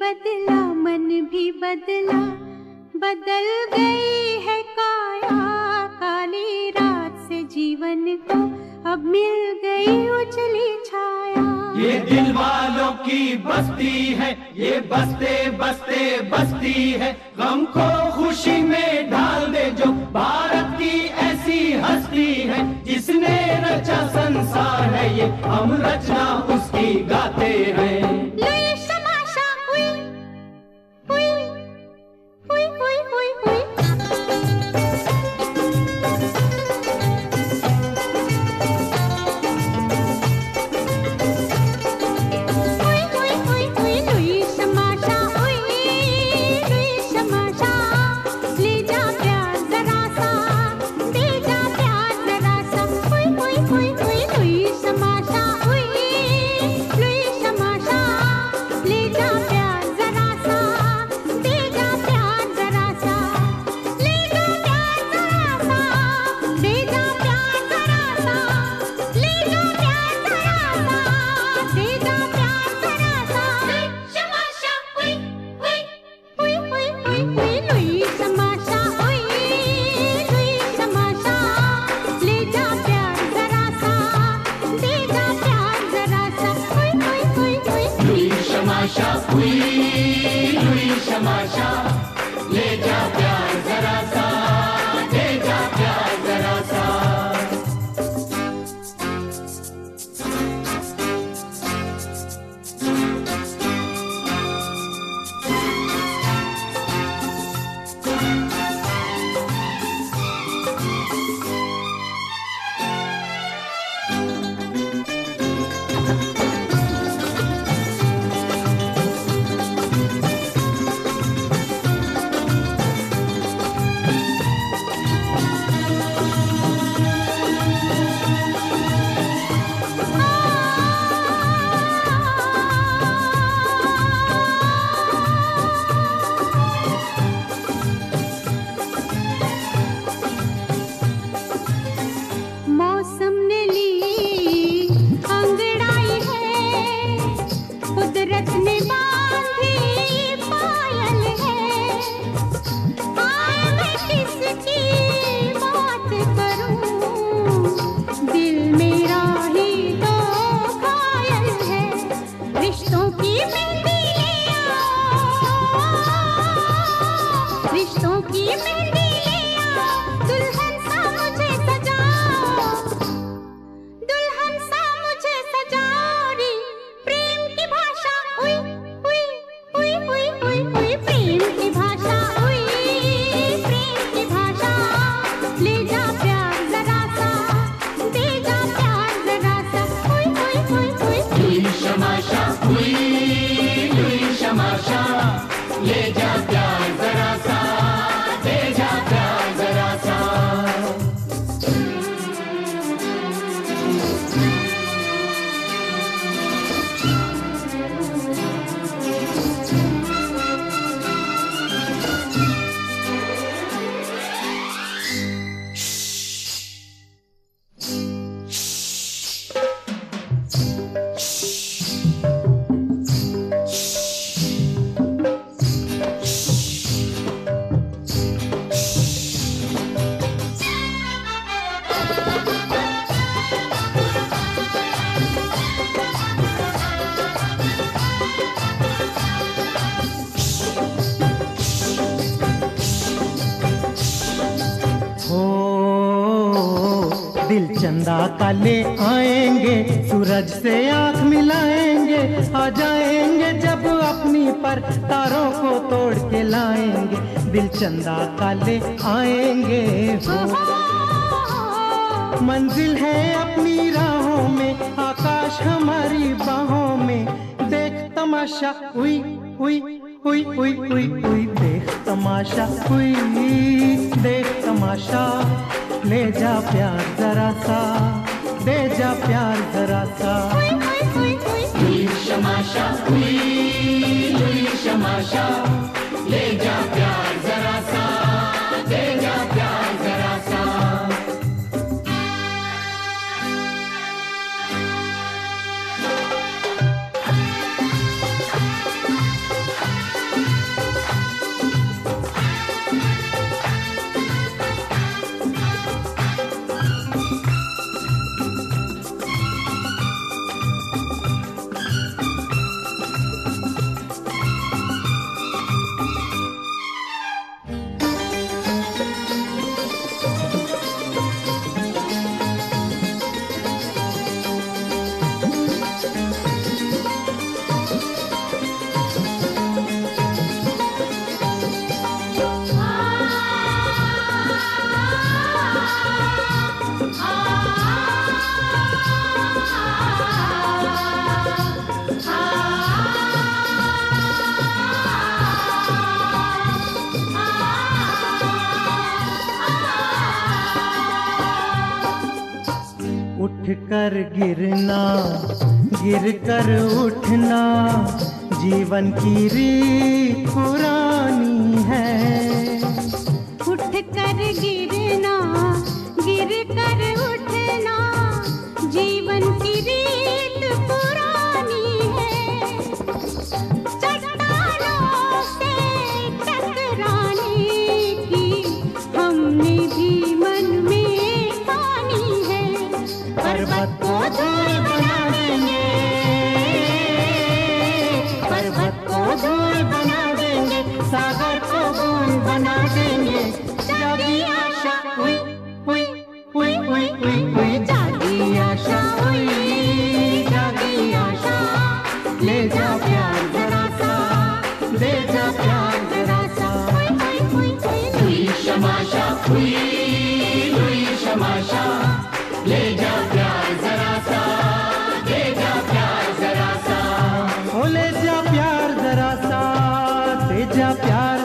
बदला, मन भी बदला, बदल गई है काया। काली रात से जीवन को अब मिल गई उजली छाया। ये दिल वालों की बस्ती है, ये बसते बसते बस्ती है। गम को खुशी में ढाल दे जो भारत की ऐसी हस्ती है। जिसने रचा संसार है ये हम रचना उसकी गाते हैं। लुई शमा शा, ले जा प्यार जरा सा, ले जा प्यार जरा सा। काले आएंगे, सूरज से आंख मिलाएंगे, आ जाएंगे जब अपनी पर तारों को तोड़ के लाएंगे। दिल चंदा काले आएंगे, मंजिल है अपनी राहों में, आकाश हमारी बाहों में। देख तमाशा हुई हुई हुई हुई हुई हुई, देख तमाशा हुई, देख तमाशा, ले जा प्यार जरा सा, दे जा प्यार जरा सा। लुई शमा शा, लुई शमा शा, ले जा प्यार जरा सा, दे जा प्यार जरा सा। उठकर गिरना, गिरकर उठना, जीवन की रीत पुरानी है। उठकर गिरना, गिरकर उठना, जीवन की रीत पुरानी है। चट्टानों से टकराने की हमने भी मन में ठानी है। पर्वत को धूल बना देंगे, पर्वत को धूल बना देंगे, सागर को बूंद बना देंगे। जागी आशा हुई हुई हुई हुई हुई हुई, जागी आशा हुई, जागी आशा, ले जा प्यार जरा सा, ले जा प्यार जरा सा। लुई शमा शा हुई, लुई शमा शा, ले जा प्यार जरा सा, ले जा प्यार जरा सा, ओ ले जा प्यार जरा सा, ले जा प्यार।